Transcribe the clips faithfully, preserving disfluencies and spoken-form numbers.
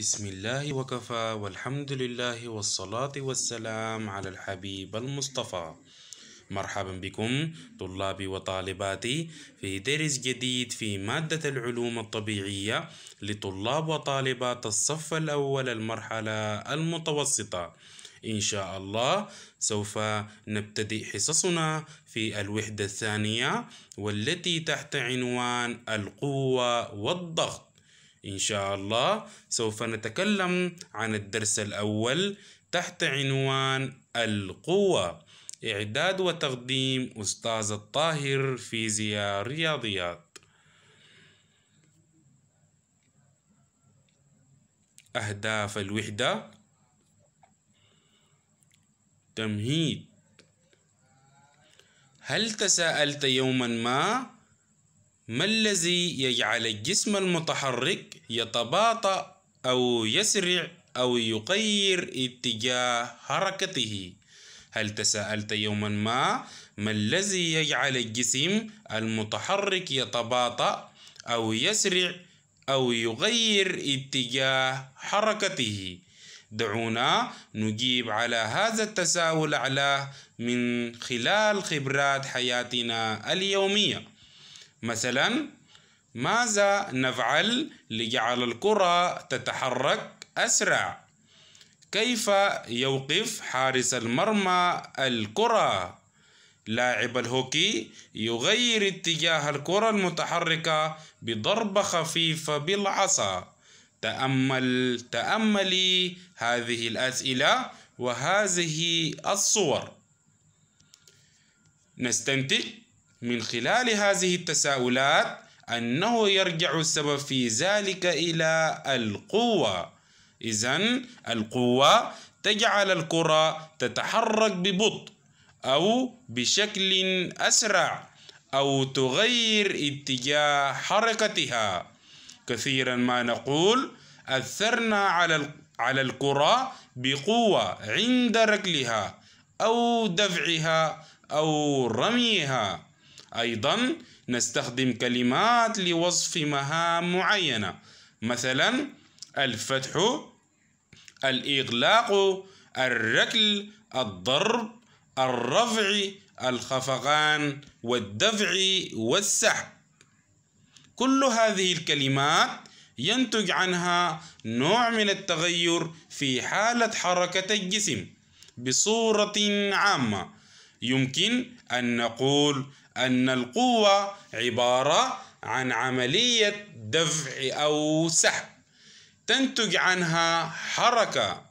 بسم الله وكفى والحمد لله والصلاة والسلام على الحبيب المصطفى. مرحبا بكم طلابي وطالباتي في درس جديد في مادة العلوم الطبيعية لطلاب وطالبات الصف الأول المرحلة المتوسطة. إن شاء الله سوف نبتدئ حصصنا في الوحدة الثانية والتي تحت عنوان القوة والضغط. إن شاء الله سوف نتكلم عن الدرس الأول تحت عنوان القوة. إعداد وتقديم أستاذ الطاهر، فيزياء رياضيات. أهداف الوحدة: تمهيد. هل تساءلت يوما ما ما الذي يجعل الجسم المتحرك يتباطأ أو يسرع أو يغير اتجاه حركته؟ هل تساءلت يوما ما ما الذي يجعل الجسم المتحرك يتباطأ أو يسرع أو يغير اتجاه حركته؟ دعونا نجيب على هذا التساؤل أعلاه من خلال خبرات حياتنا اليومية. مثلا، ماذا نفعل لجعل الكرة تتحرك أسرع؟ كيف يوقف حارس المرمى الكرة؟ لاعب الهوكي يغير اتجاه الكرة المتحركة بضربة خفيفة بالعصا. تأمل تأملي هذه الأسئلة وهذه الصور، نستنتج من خلال هذه التساؤلات أنه يرجع السبب في ذلك إلى القوة. إذن القوة تجعل الكرة تتحرك ببطء أو بشكل أسرع أو تغير اتجاه حركتها. كثيرا ما نقول أثرنا على على الكرة بقوة عند ركلها أو دفعها أو رميها. أيضا نستخدم كلمات لوصف مهام معينة، مثلا الفتح، الإغلاق، الركل، الضرب، الرفع، الخفقان، والدفع، والسحب. كل هذه الكلمات ينتج عنها نوع من التغير في حالة حركة الجسم بصورة عامة. يمكن أن نقول أن القوة عبارة عن عملية دفع أو سحب تنتج عنها حركة.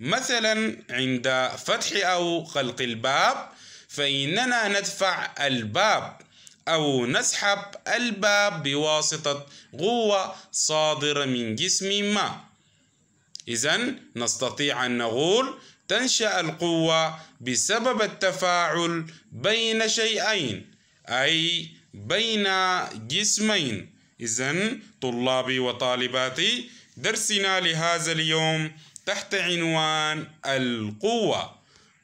مثلا عند فتح أو خلق الباب، فإننا ندفع الباب أو نسحب الباب بواسطة قوة صادرة من جسم ما. إذن نستطيع أن نقول تنشأ القوة بسبب التفاعل بين شيئين، أي بين جسمين. إذن طلابي وطالباتي، درسنا لهذا اليوم تحت عنوان القوة.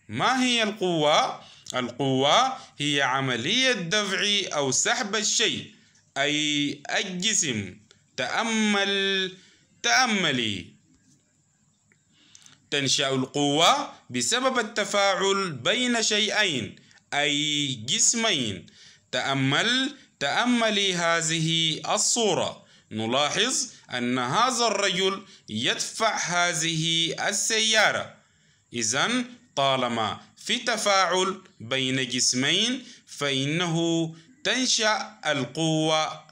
ما هي القوة؟ القوة هي عملية دفع أو سحب الشيء، أي الجسم. تأمل تأملي تنشأ القوة بسبب التفاعل بين شيئين، أي جسمين. تأمل تأملي هذه الصورة. نلاحظ أن هذا الرجل يدفع هذه السيارة. إذن طالما في تفاعل بين جسمين فإنه تنشأ القوة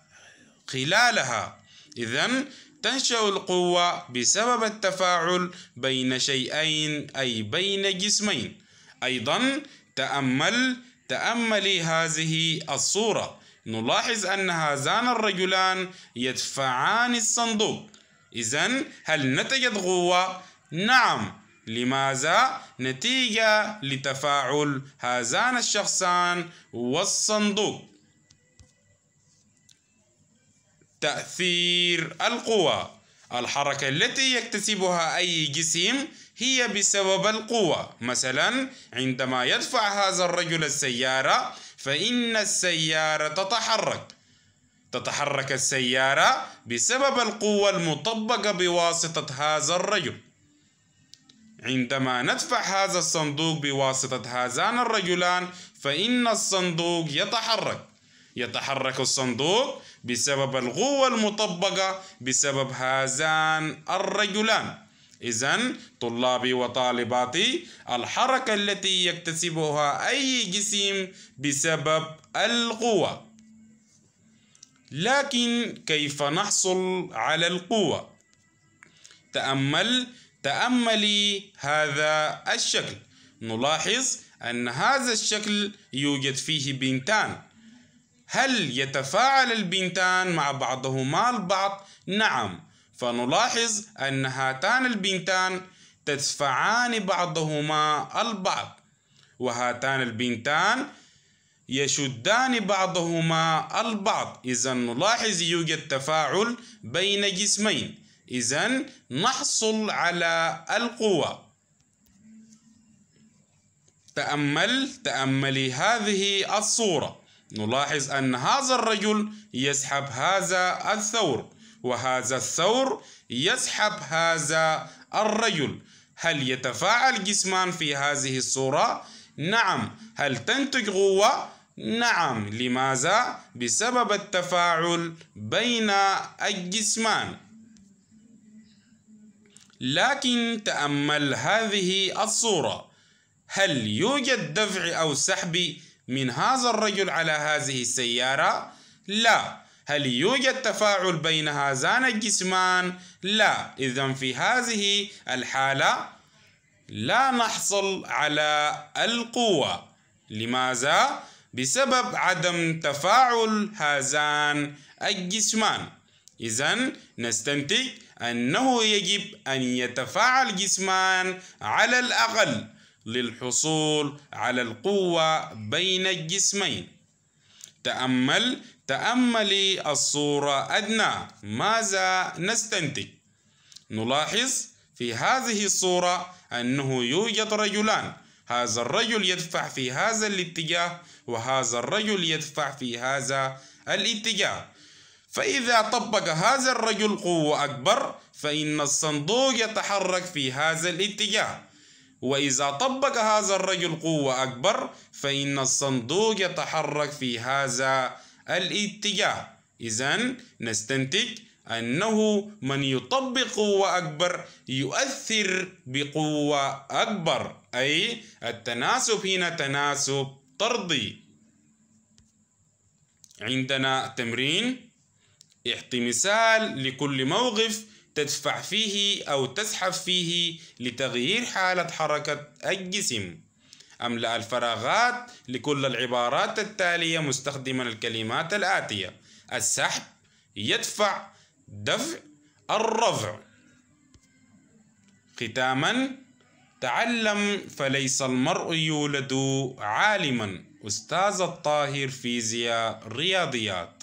خلالها. إذن تنشأ القوة بسبب التفاعل بين شيئين، أي بين جسمين. أيضا تأمل تأملي هذه الصورة. نلاحظ أن هذان الرجلان يدفعان الصندوق. إذن هل نتجت قوة؟ نعم. لماذا؟ نتيجة لتفاعل هذان الشخصان والصندوق. تأثير القوة: الحركة التي يكتسبها أي جسم هي بسبب القوة. مثلا عندما يدفع هذا الرجل السيارة فإن السيارة تتحرك. تتحرك السيارة بسبب القوة المطبقة بواسطة هذا الرجل. عندما ندفع هذا الصندوق بواسطة هذان الرجلان فإن الصندوق يتحرك. يتحرك الصندوق بسبب القوة المطبقة بسبب هذان الرجلان. إذن طلابي وطالباتي، الحركة التي يكتسبها أي جسم بسبب القوة. لكن كيف نحصل على القوة؟ تأمل تأملي هذا الشكل. نلاحظ أن هذا الشكل يوجد فيه بنتان. هل يتفاعل البنتان مع بعضهما البعض؟ نعم، فنلاحظ أن هاتان البنتان تدفعان بعضهما البعض، وهاتان البنتان يشدان بعضهما البعض. إذا نلاحظ يوجد تفاعل بين جسمين. إذا نحصل على القوة. تأمل تأملي هذه الصورة. نلاحظ أن هذا الرجل يسحب هذا الثور، وهذا الثور يسحب هذا الرجل. هل يتفاعل الجسمان في هذه الصورة؟ نعم. هل تنتج قوة؟ نعم. لماذا؟ بسبب التفاعل بين الجسمان. لكن تأمل هذه الصورة. هل يوجد دفع أو سحب من هذا الرجل على هذه السيارة؟ لا. هل يوجد تفاعل بين هذان الجسمان؟ لا. إذن في هذه الحالة لا نحصل على القوة. لماذا؟ بسبب عدم تفاعل هذان الجسمان. إذن نستنتج أنه يجب أن يتفاعل الجسمان على الأقل للحصول على القوة بين الجسمين. تأمل تأملي الصورة أدنى. ماذا نستنتج؟ نلاحظ في هذه الصورة أنه يوجد رجلان. هذا الرجل يدفع في هذا الاتجاه، وهذا الرجل يدفع في هذا الاتجاه. فإذا طبق هذا الرجل قوة أكبر فإن الصندوق يتحرك في هذا الاتجاه، وإذا طبق هذا الرجل قوة أكبر فإن الصندوق يتحرك في هذا الاتجاه. إذن نستنتج أنه من يطبق قوة أكبر يؤثر بقوة أكبر، أي التناسب هنا تناسب طردي. عندنا تمرين احتي مثال لكل موقف تدفع فيه أو تسحب فيه لتغيير حالة حركة الجسم. أملأ الفراغات لكل العبارات التالية مستخدما الكلمات الآتية: السحب، يدفع، دفع، الرفع. ختاما، تعلم فليس المرء يولد عالما. أستاذ الطاهر، فيزياء رياضيات.